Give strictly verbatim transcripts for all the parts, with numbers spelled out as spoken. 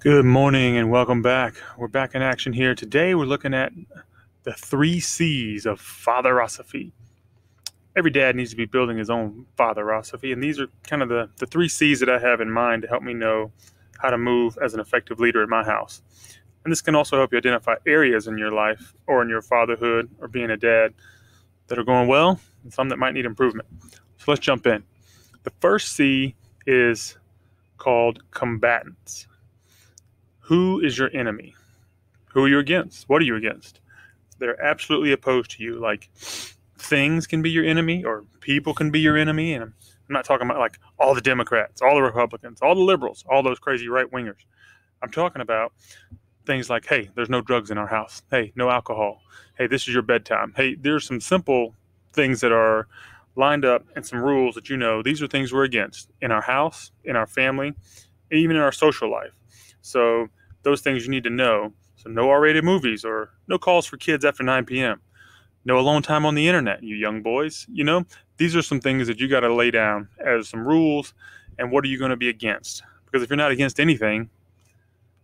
Good morning and welcome back. We're back in action here. Today we're looking at the three C's of fatherosophy. Every dad needs to be building his own fatherosophy, and these are kind of the, the three C's that I have in mind to help me know how to move as an effective leader in my house. And this can also help you identify areas in your life or in your fatherhood or being a dad that are going well and some that might need improvement. So let's jump in. The first C is called combatants. Who is your enemy? Who are you against? What are you against? They're absolutely opposed to you. Like, things can be your enemy, or people can be your enemy. And I'm not talking about like all the Democrats, all the Republicans, all the liberals, all those crazy right-wingers. I'm talking about things like, hey, there's no drugs in our house. Hey, no alcohol. Hey, this is your bedtime. Hey, there's some simple things that are lined up and some rules that you know these are things we're against in our house, in our family, even in our social life. So those things you need to know. So no R rated movies or no calls for kids after nine p m No alone time on the internet, you young boys. You know, these are some things that you got to lay down as some rules. And what are you going to be against? Because if you're not against anything,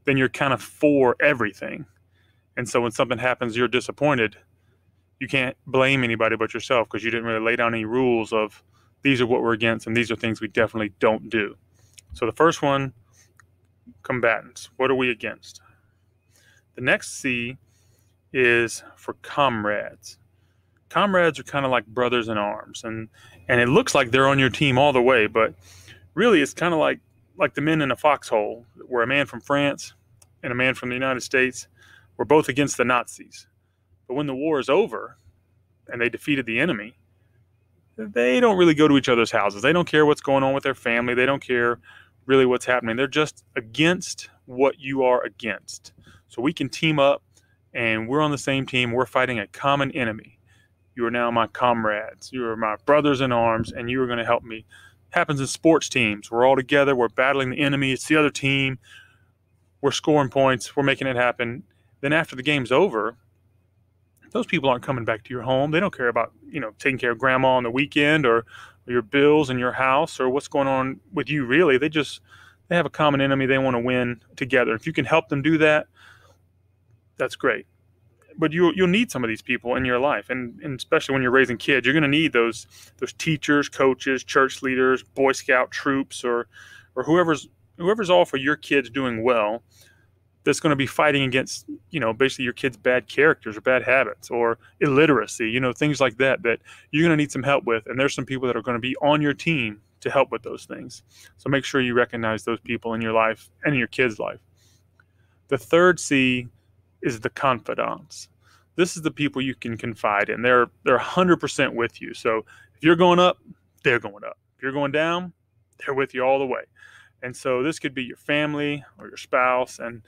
then you're kind of for everything. And so when something happens, you're disappointed. You can't blame anybody but yourself because you didn't really lay down any rules of these are what we're against and these are things we definitely don't do. So the first one, combatants. What are we against? The next C is for comrades. Comrades are kind of like brothers in arms, and and it looks like they're on your team all the way, but really it's kind of like like the men in a foxhole, where a man from France and a man from the United States were both against the Nazis. But when the war is over and they defeated the enemy, they don't really go to each other's houses. They don't care what's going on with their family. They don't care really what's happening. They're just against what you are against. So we can team up, and we're on the same team. We're fighting a common enemy. You are now my comrades. You are my brothers in arms, and you are going to help me. Happens in sports teams. We're all together. We're battling the enemy. It's the other team. We're scoring points. We're making it happen. Then after the game's over, those people aren't coming back to your home. They don't care about, you know, taking care of grandma on the weekend or your bills in your house or what's going on with you, really. They just, they have a common enemy. They want to win together. If you can help them do that, that's great. But you, you'll need some of these people in your life. And, and especially when you're raising kids, you're going to need those, those teachers, coaches, church leaders, Boy Scout troops, or, or whoever's, whoever's all for your kids doing well, that's going to be fighting against, you know, basically your kids' bad characters or bad habits or illiteracy, you know, things like that, that you're going to need some help with. And there's some people that are going to be on your team to help with those things. So make sure you recognize those people in your life and in your kids' life. The third C is the confidants. This is the people you can confide in. They're, they're one hundred percent with you. So if you're going up, they're going up. If you're going down, they're with you all the way. And so this could be your family or your spouse. And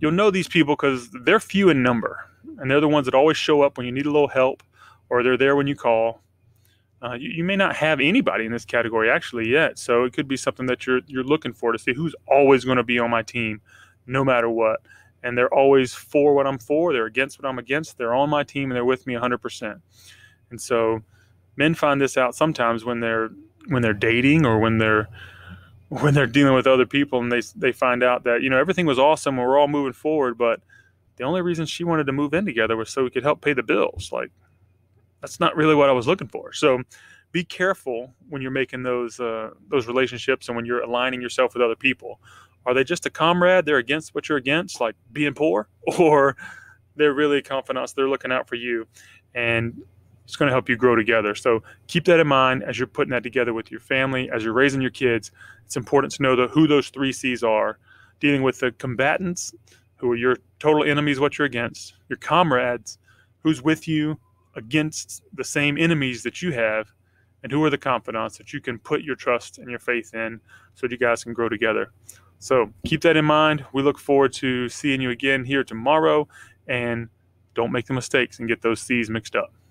you'll know these people because they're few in number. And they're the ones that always show up when you need a little help, or they're there when you call. Uh, you, you may not have anybody in this category actually yet. So it could be something that you're, you're looking for, to see who's always going to be on my team no matter what. And they're always for what I'm for. They're against what I'm against. They're on my team and they're with me one hundred percent. And so men find this out sometimes when they're when they're dating or when they're when they're dealing with other people, and they they find out that, you know, everything was awesome, we're all moving forward, but the only reason she wanted to move in together was so we could help pay the bills. Like, that's not really what I was looking for. So be careful when you're making those uh, those relationships and when you're aligning yourself with other people. Are they just a comrade? They're against what you're against, like being poor, or they're really confidants? They're looking out for you, and it's going to help you grow together. So keep that in mind as you're putting that together with your family, as you're raising your kids. It's important to know the, who those three C's are. Dealing with the combatants, who are your total enemies, what you're against. Your comrades, who's with you against the same enemies that you have. And who are the confidants that you can put your trust and your faith in so that you guys can grow together. So keep that in mind. We look forward to seeing you again here tomorrow. And don't make the mistakes and get those C's mixed up.